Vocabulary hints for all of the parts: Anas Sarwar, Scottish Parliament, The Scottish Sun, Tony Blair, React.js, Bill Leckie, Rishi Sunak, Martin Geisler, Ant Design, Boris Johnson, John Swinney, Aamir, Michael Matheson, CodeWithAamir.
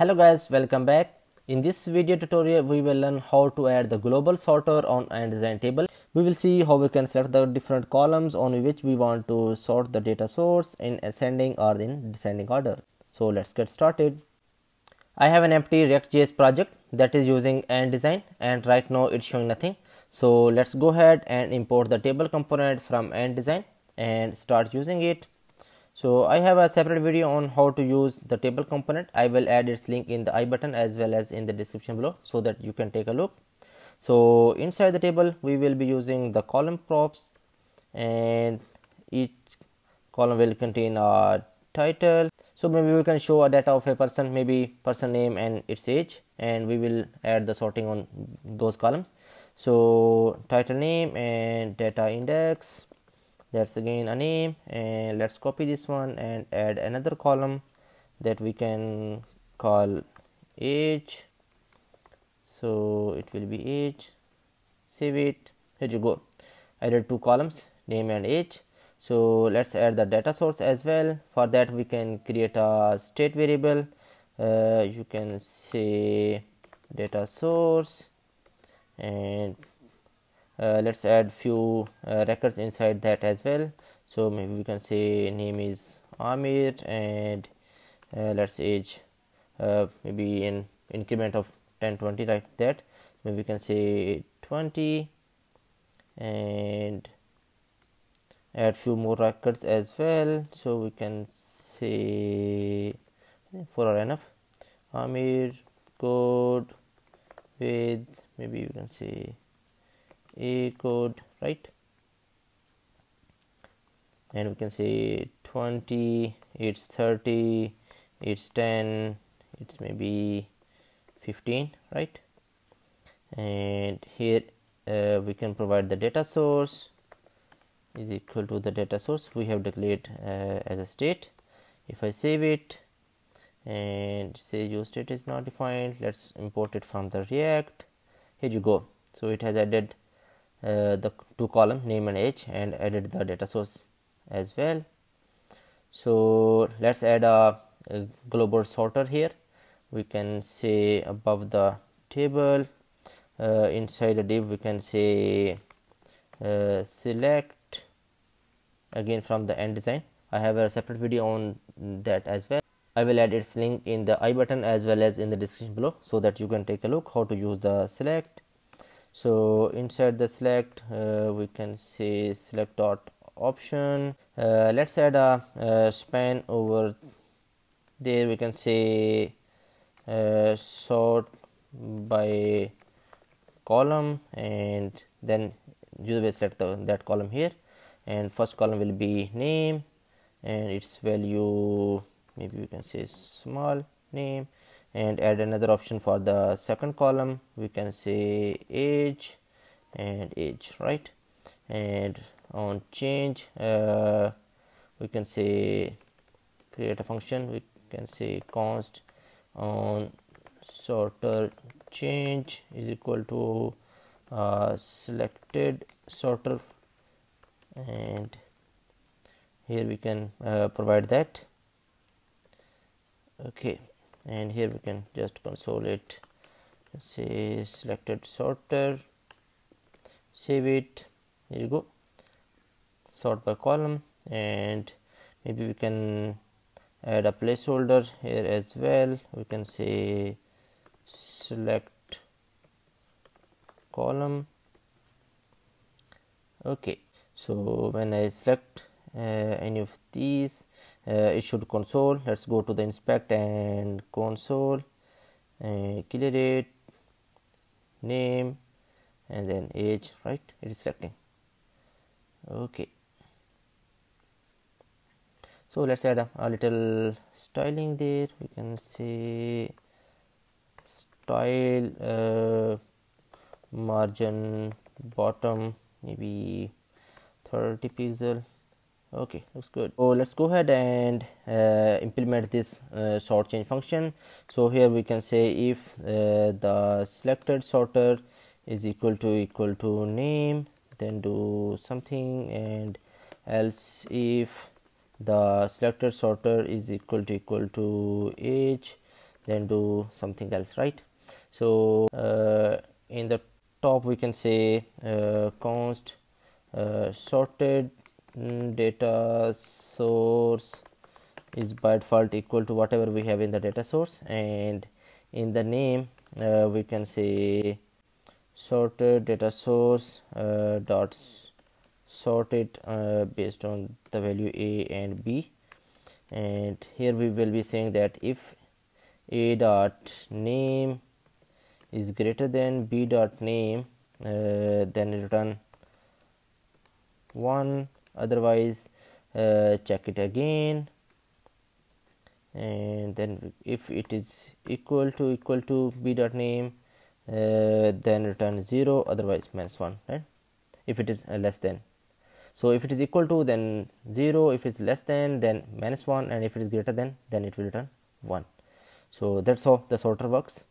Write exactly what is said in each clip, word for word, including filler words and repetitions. Hello guys, welcome back. In this video tutorial we will learn how to add the global sorter on Ant Design table. We will see how we can select the different columns on which we want to sort the data source in ascending or in descending order. So let's get started. I have an empty React J S project that is using Ant Design, and right now it's showing nothing. So let's go ahead and import the table component from Ant Design and start using it. So I have a separate video on how to use the table component. I will add its link in the I button as well as in the description below so that you can take a look. So inside the table we will be using the column props, and each column will contain a title. So maybe we can show a data of a person, maybe person name and its age, and we will add the sorting on those columns. So title name and data index, that's again a name, and let's copy this one and add another column that we can call age. So it will be age. Save it. Here you go, added two columns, name and age. So let's add the data source as well. For that we can create a state variable. Uh, you can say data source, and Uh, let's add few uh, records inside that as well. So maybe we can say name is Amir, and uh, let's age uh, maybe in increment of ten, twenty, like that. Maybe we can say twenty and add few more records as well. So we can say four are enough. Amir code with, maybe you can say a code, right? And we can say twenty, it's thirty, it's ten, it's maybe fifteen, right? And here uh, we can provide the data source is equal to the data source we have declared uh, as a state. If I save it and say your state is not defined, let's import it from the React. Here you go. So it has added Uh, the two column name and age and added the data source as well. So let's add a, a global sorter here. We can say above the table, uh, inside the div we can say uh, select, again from the Ant Design. I have a separate video on that as well. I will add its link in the I button as well as in the description below so that you can take a look how to use the select. So inside the select uh, we can say select dot option. Uh, let's add a, a span over there. We can say uh, sort by column, and then user will select the, that column here, and first column will be name and its value, maybe we can say small name, and add another option for the second column. We can say age and age, right? And on change uh, we can say create a function. We can say const on sorter change is equal to uh, selected sorter, and here we can uh, provide that. Okay, and here we can just console it. Let's say selected sorter, save it. Here you go, sort by column, and maybe we can add a placeholder here as well. We can say select column. Okay, so when I select uh, any of these, Uh, it should console. Let's go to the inspect and console and clear it, name and then age, right? It is selecting. Okay, so let's add a, a little styling there. We can say style uh, margin bottom maybe thirty pixel. Okay, looks good. So let's go ahead and uh, implement this uh, sort change function. So here we can say if uh, the selected sorter is equal to equal to name, then do something, and else if the selected sorter is equal to equal to age, then do something else, right? So uh, in the top we can say uh, const uh, sorted data source is by default equal to whatever we have in the data source, and in the name uh, we can say sorted data source uh, dot sorted uh, based on the value a and b, and here we will be saying that if a dot name is greater than b dot name, uh, then return one, otherwise uh, check it again, and then if it is equal to equal to b dot name, uh, then return zero, otherwise minus one, right? If it is uh, less than, so if it is equal to, then zero, if it's less than, then minus one, and if it is greater than, then it will return one. So that's how the sorter works.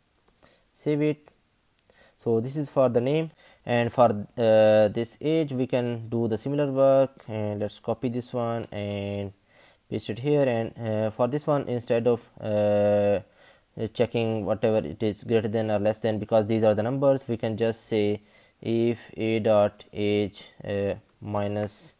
Save it. So this is for the name, and for uh, this age we can do the similar work, and let's copy this one and paste it here. And uh, for this one, instead of uh, checking whatever it is greater than or less than, because these are the numbers, we can just say if a dot age uh, minus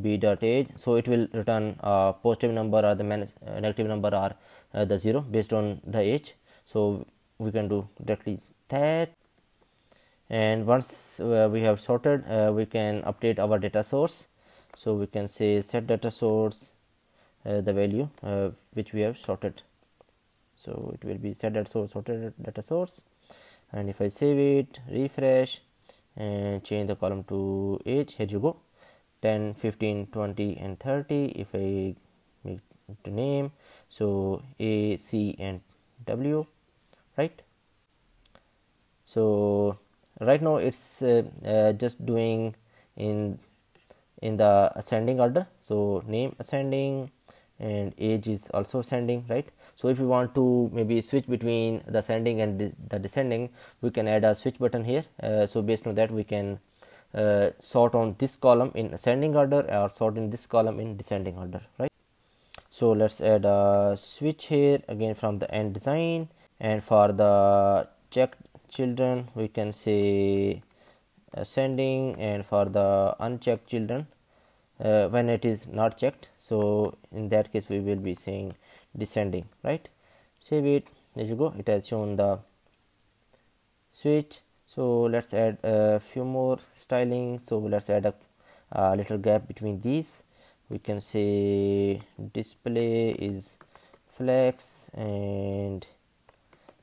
b dot age, so it will return a positive number or the minus, uh, negative number or uh, the zero based on the age. So we can do directly that, and once uh, we have sorted, uh, we can update our data source. So we can say set data source Uh, the value uh, which we have sorted, so it will be set data source sorted data source. And if I save it, refresh, and change the column to age, here you go, ten, fifteen, twenty and thirty. If I make the name, so A, C and W, right? So right now it's uh, uh, just doing in in the ascending order, so name ascending and age is also ascending, right? So if you want to maybe switch between the ascending and the descending, we can add a switch button here. Uh, so based on that, we can uh, sort on this column in ascending order or sort in this column in descending order, right? So let's add a switch here again from the Ant Design, and for the checked children we can say ascending, and for the unchecked children uh, when it is not checked, so in that case we will be saying descending, right? Save it, there you go, it has shown the switch. So let's add a few more styling, so let's add a, a little gap between these. We can say display is flex, and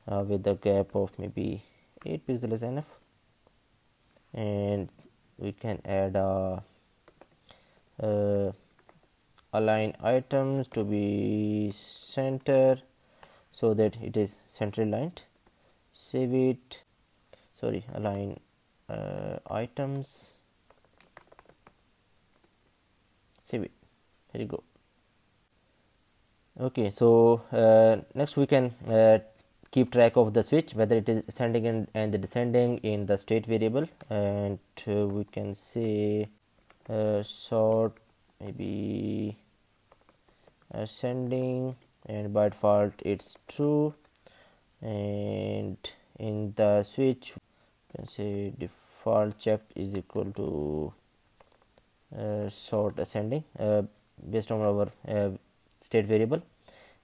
uh, with a gap of maybe eight pixels is enough, and we can add a uh, uh, align items to be center so that it is center aligned. Save it, sorry, align uh, items, save it, here you go. Okay, so uh, next we can uh, keep track of the switch, whether it is ascending and, and the descending in the state variable, and uh, we can say uh, sort maybe ascending, and by default it's true, and in the switch we can say default checked is equal to uh, sort ascending uh, based on our uh, state variable,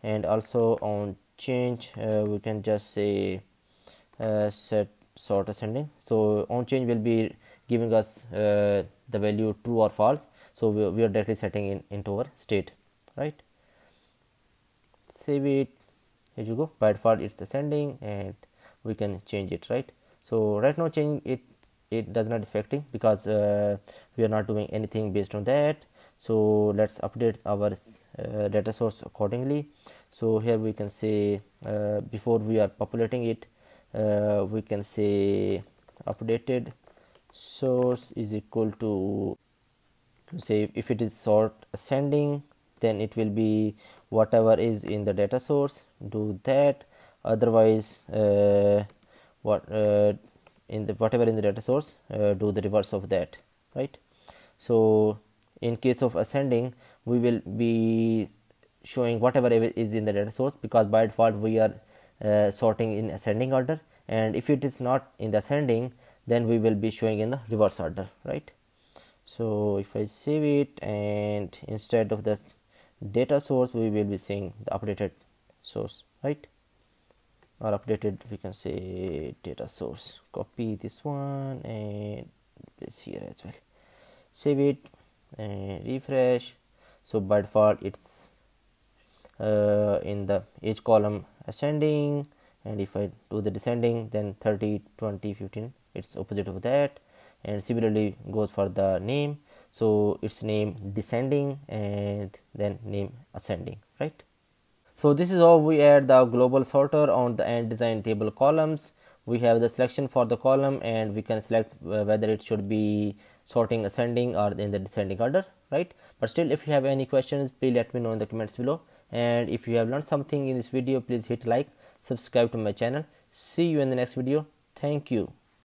and also on change uh, we can just say uh, set sort ascending. So on change will be giving us uh, the value true or false, so we, we are directly setting in into our state, right? Save it, here you go, by default it's ascending and we can change it, right? So right now change it it does not affecting, because uh, we are not doing anything based on that. So let's update our uh, data source accordingly. So here we can say uh, before we are populating it, uh, we can say updated source is equal to, say if it is sort ascending, then it will be whatever is in the data source, do that, otherwise uh, what uh, in the whatever in the data source uh, do the reverse of that, right? So in case of ascending, we will be showing whatever is in the data source, because by default we are uh, sorting in ascending order, and if it is not in the ascending, then we will be showing in the reverse order, right? So if I save it, and instead of the data source we will be seeing the updated source, right? Or updated, we can say data source. Copy this one and this here as well. Save it and refresh. So by default it's uh, in the each column ascending, and if I do the descending, then thirty, twenty, fifteen, it's opposite of that. And similarly goes for the name, so it's name descending and then name ascending, right? So this is how we add the global sorter on the Ant Design table columns. We have the selection for the column, and we can select whether it should be sorting ascending or in the descending order, right? But still, if you have any questions, please let me know in the comments below. And if you have learned something in this video, please hit like, subscribe to my channel. See you in the next video. Thank you.